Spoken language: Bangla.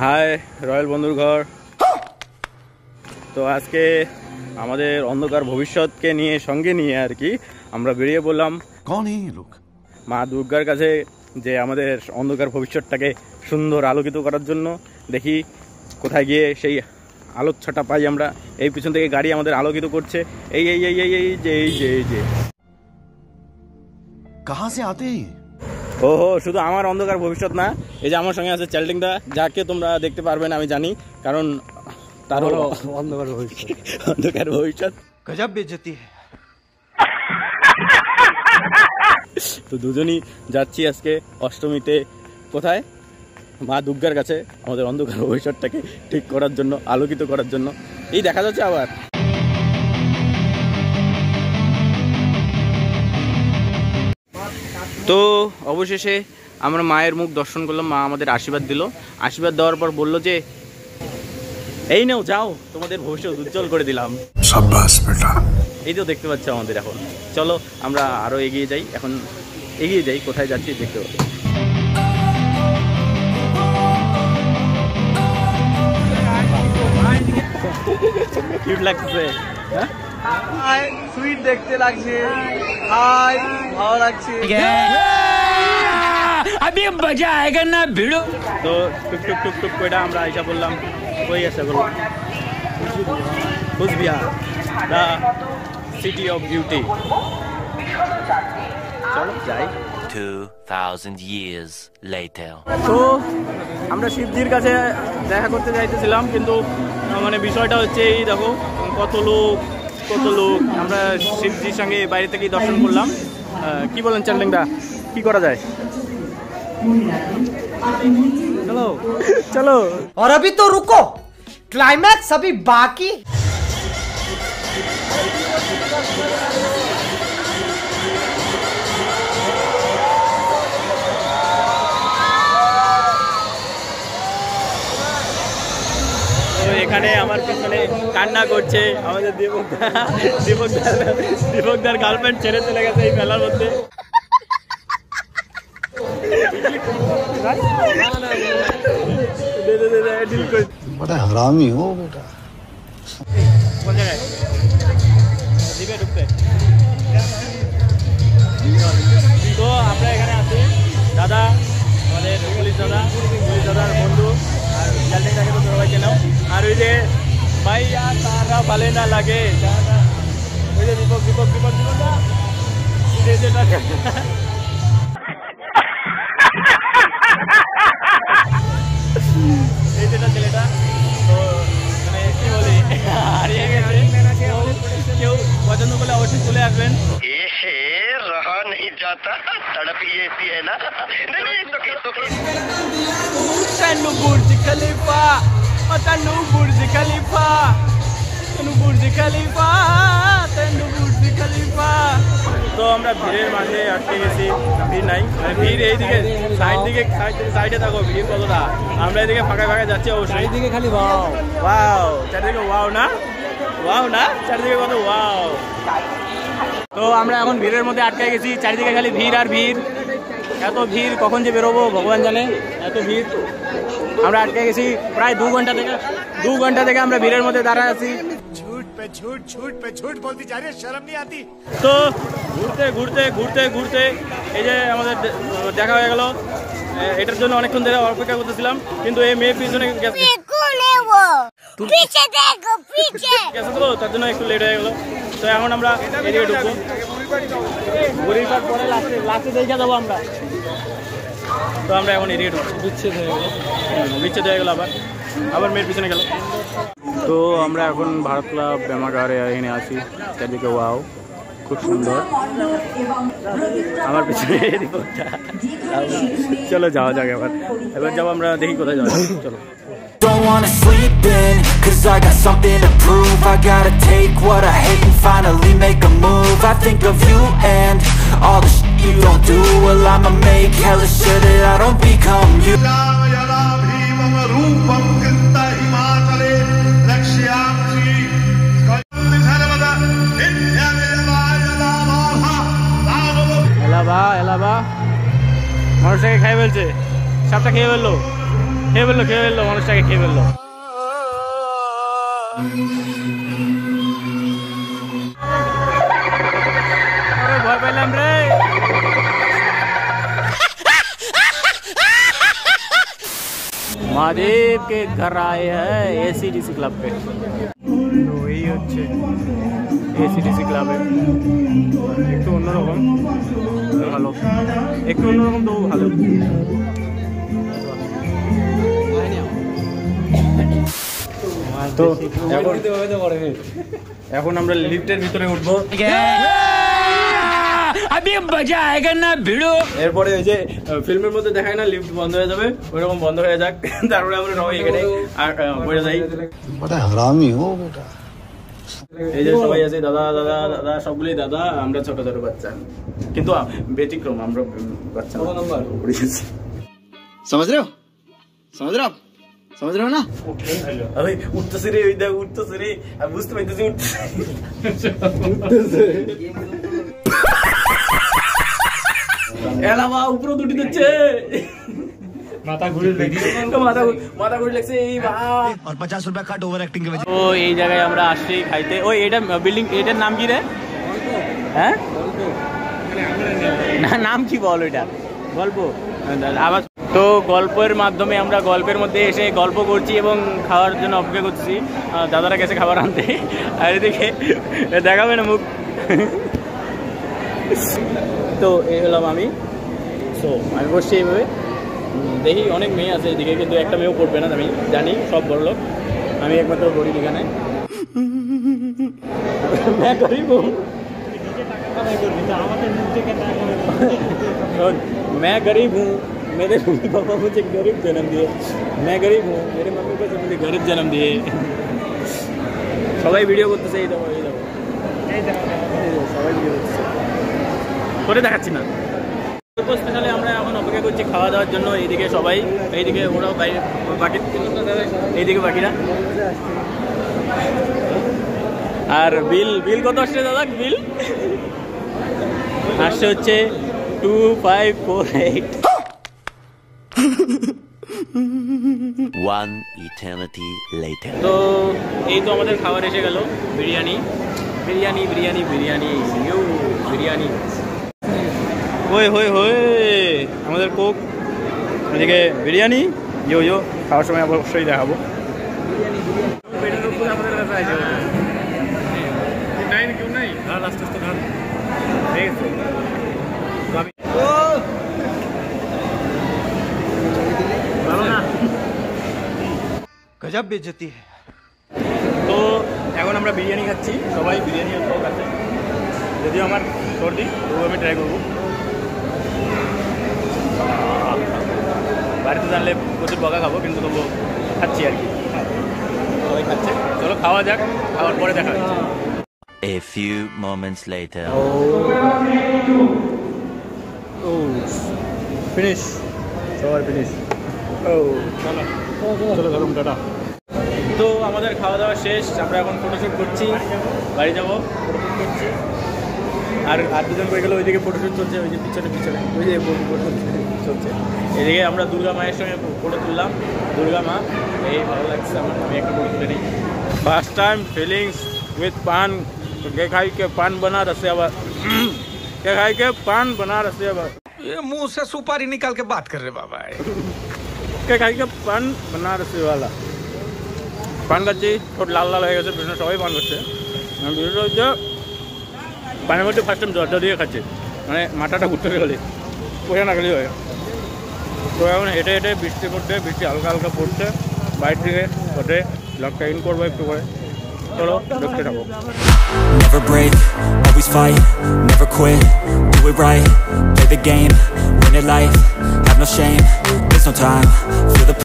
हाय रॉयल बंदुरघर तो आज के हमारे अंधकार भविष्य के लिए संगे नहीं है कि আমরা বেরিয়ে বললাম कौन है ये लोग माँ दुर्गार কাছে যে আমাদের অন্ধকার ভবিষ্যৎটাকে সুন্দর আলোকিত করার জন্য দেখি কোথায় গিয়ে সেই আলোর ছটা পাই আমরা এই পিছন থেকে গাড়ি আমাদের আলোকিত করছে এই এই এই এই যে এই যে कहां से आते हैं ওহ শুধু আমার অন্ধকার ভবিষ্যৎ না এই যে আমার সঙ্গে আছে চ্যাল্টিংটা যাকে তোমরা দেখতে পারবে না আমি জানি কারণ তার হলো অন্ধকার ভবিষ্যৎ গজব বেজতি তো দুজনই যাচ্ছি আজকে অষ্টমীতে কোথায় মা দুর্গার কাছে আমাদের অন্ধকার ভবিষ্যৎটাকে ঠিক করার জন্য আলোকিত করার জন্য এই দেখা যাচ্ছে আবার তো অবশেষে আমরা মায়ের মুখ দর্শন করলাম মা আমাদের আশীর্বাদ দিল আশীর্বাদ দেওয়ার পর বলল যে এই নাও যাও তোমাদের ভবিষ্যৎ উজ্জ্বল করে দিলাম শাবাশ বেটা এই তো দেখতে পাচ্ছ আমাদের এখন চলো আমরা আরো এগিয়ে যাই এখন এগিয়ে যাই কোথায় যাচ্ছি দেখতে পাবো কিউট লাগছে হ্যাঁ আই সুইট দেখতে লাগছে আই ভালো লাগছে আমি মজা আয়েগা না ভিড়ো তো টুক টুক টুক টুক কইটা আমরা আইসা বললাম কই আসা বল কুচবিহার দা City of Beauty. 2000 years later. So, আমরা শিবজির কাছে দেখা করতে যাইতেছিলাম কিন্তু মানে বিষয়টা হচ্ছে এই দেখো কত লোক আমরা শিবজির সঙ্গে বাইরে থেকে দর্শন করলাম কি বলেন চ্যালেঞ্জটা কি করা যায় চলো চলো আর अभी तो रुको क्लाइमैक्स अभी बाकी এখানে আমার পিছনে কান্না করছে আমাদের দীপকদার গার্লফ্রেন্ড ছেড়ে চলে গেছে এই মেলার মধ্যে তো আমরা এখানে আছি দাদা আমাদের পুলিশ দাদার বন্ধু আর চ্যালেঞ্জটাকে তো সবাই চেনাও আর ওই যে ভাই আর তারা ভালো না লাগে ওই যে দীপক না এই যেটা ছেলেটা তো মানে কি বলি হারিয়ে গেছে কেউ পছন্দ করলে অবশ্যই চলে আসবেন তো আমরা ভিড়ের মাঝে আটকে গেছি ভিড় নাই ভিড় এইদিকে সাইডে থাকো ভিড় কতটা আমরা এইদিকে ফাঁকা যাচ্ছি অবশ্যই এইদিকে খালি চারিদিকে ওয়াও না চারিদিকে কত ওয়াও তো আমরা এখন ভিড়ের মধ্যে আটকে গেছি চারিদিকে খালি ভিড় আর ভিড় এত ভিড় কখন যে বেরোবো ভগবান জানে এত ভিড় আমরা আটকে গেছি প্রায় দু ঘন্টা থেকে আমরা ভিড়ের মধ্যে দাঁড়ায় আছি তো ঘুরতে এই যে আমাদের দেখা হয়ে গেল এটার জন্য অনেকক্ষণ ধরে অপেক্ষা করতেছিলাম কিন্তু এই মেয়ে পিছনে তার জন্য একটু লেট হয়ে গেল তো এখন আমরা এদিকে ঢুকবো বুড়িপাড় পরে লাস্টে দেখে যাবো আমরা তো আমরা এখন এদিকে ঢুকবো বিচ্ছেদ হয়ে গেল আবার মেয়ের পিছনে গেল তো আমরা এখন ভারত ক্লাব ব্যামাগারে এখানে আছি চারদিকে ওয়াও খুব সুন্দর আমার পিছনে রিপোর্টটা চলো যাওয়া যাক এবার যাবো আমরা দেখি কোথায় যাবো চলো Don't wanna sleep in, cause I got something to prove I gotta take what I hate and finally make a move I think of you and all the shit you don't do Well I'ma make hella sure that I don't become you Elaba, Elaba Motorcycle khaiye belche, sabta khaiye bello Hey, honestly, hey, Mahadev के घर आए हैं एसीडीसी क्लब पे। वही अच्छे एसीडीसी क्लब है। একটু অন্যরকম ভালো, একটু অন্যরকম তো ভালো। তো এখন আমরা লিফটের ভিতরে উঠবো। अभी मजा आएगा ना भिड़ो এরপরে ওই যে ফিল্মের মধ্যে দেখায় না লিফট বন্ধ হয়ে যাবে, ওরকম বন্ধ হয়ে যাক, তারপরে আমরা রই এখানে আর বসে যাই। বড় হারামি হো বেটা। এই যে সবাই আছে দাদা দাদা দাদা, সবগুলোই দাদা, আমরা ছোট ছোট বাচ্চা, কিন্তু ব্যতিক্রম আমরা বাচ্চা নাম্বার পড়ে গেছি। समझ रहे हो? समझ रहे हो? समझ रहे हो ना? अरे उठते रे, इदा उठते रे, अब बुझते मैं तुझे उठते এলাবা উপরে দুটি দিচ্ছে, মাথা ঘুরে মাথা ঘুরে লাগছে এই ভাই। আর 50 টাকা কাট ওভার অ্যাক্টিং কে। ও এই জায়গায় আমরা আসছি খাইতে। ওই এটা বিল্ডিং, এটার নাম কি রে? হ্যাঁ না, নাম কি বল এটা? গল্প। আবার তো গল্পের মাধ্যমে আমরা গল্পের মধ্যে এসে গল্প করছি এবং খাওয়ার জন্য অপেক্ষা করছি। দাদারা গেছে খাবার আনতে, আর এদিকে দেখাবে না মুখ। তো এই হলাম আমি। সো আমি বসছি এইভাবে, দেখি অনেক মেয়ে আছে এইদিকে, কিন্তু একটা মেয়েও পড়বে না আমি জানি, সব বড় লোক, আমি একমাত্র গরিব এখানে। मैं गरीब हूँ, मेरे मम्मी पापा मुझे गरीब जन्म दिए। मैं गरीब हूँ, मेरे मम्मी पापा मुझे गरीब जन्म दिए। সবাই ভিডিও করতেছে, এই দেখো এই দেখো, সবাই ভিডিও করতেছে, করে দেখাচ্ছি না। স্পেশালি আমরা এখন অপেক্ষা করছি খাওয়া দাওয়ার জন্য। এইদিকে সবাই, এইদিকে ওরাও বাইরে, বাকি এইদিকে বাকিরা। আর বিল, বিল কত আসছে দাদা? বিল আসছে হচ্ছে 2548। তো এই তো আমাদের খাবার এসে গেল, বিরিয়ানি বিরিয়ানি বিরিয়ানি বিরিয়ানি বিরিয়ানি। ওই হই হই আমাদের কোক, এদিকে বিরিয়ানি। ইয়ো ইয়ো, খাওয়ার সময় অবশ্যই দেখাবো। গজব বেজতি। তো এখন আমরা বিরিয়ানি খাচ্ছি সবাই, বিরিয়ানি আর কোক আছে। যদিও আমার সর্দি, তবু আমি ট্রাই করবো। বাড়িতে জানলে প্রচুর বকা খাবো, কিন্তু তবু খাচ্ছি আর কি, সবাই খাচ্ছে। চলো খাওয়া যাক, খাওয়ার পরে দেখা হচ্ছে। A few moments later. Oh, finish. সবার finish. Oh, চলো চলো চলো টাটা। তো আমাদের খাওয়া দাওয়া শেষ, আমরা এখন ফটোশুট করছি, বাড়ি যাবো। ফটোশুট করছি, আর আর দুজন হয়ে গেলো। ওইদিকে ফটোশুট চলছে, ওই যে পিছনে পিছনে, ওই যে চলছে। এদিকে আমরা দুর্গা মায়ের সঙ্গে ফটো তুললাম, দুর্গা মা। এই ভালো লাগছে আমার, আমি একটা ফটো তুলে নিই। ফার্স্ট টাইম ফিলিংস উইথ পান, কে খাইকে পান বানা রসে আবার, কে খাইকে পান বানা রসে আবার। মুহ সে সুপারি নিকাল কে বাত কর রে বাবা। কে খাইকে পান বানা রসেওয়ালা। পান খাচ্ছি, ঠোঁট লাল লাল হয়ে গেছে, বিভিন্ন সবাই পান খাচ্ছে। বিভিন্ন হচ্ছে পানের মধ্যে ফার্স্ট টাইম জর্দা দিয়ে খাচ্ছে, মানে মাথাটা ঘুরতে গেলে পোষা না গেলেই হয়। তো এখন হেঁটে হেঁটে বৃষ্টি পড়ছে, বৃষ্টি হালকা হালকা পড়ছে। বাইর থেকে ঘটে ব্লগটা ইন করবো একটু করে, চলো দেখতে থাকো। Never break, always fight, never quit, do it right, play the game, win it life, have no shame, there's no time for the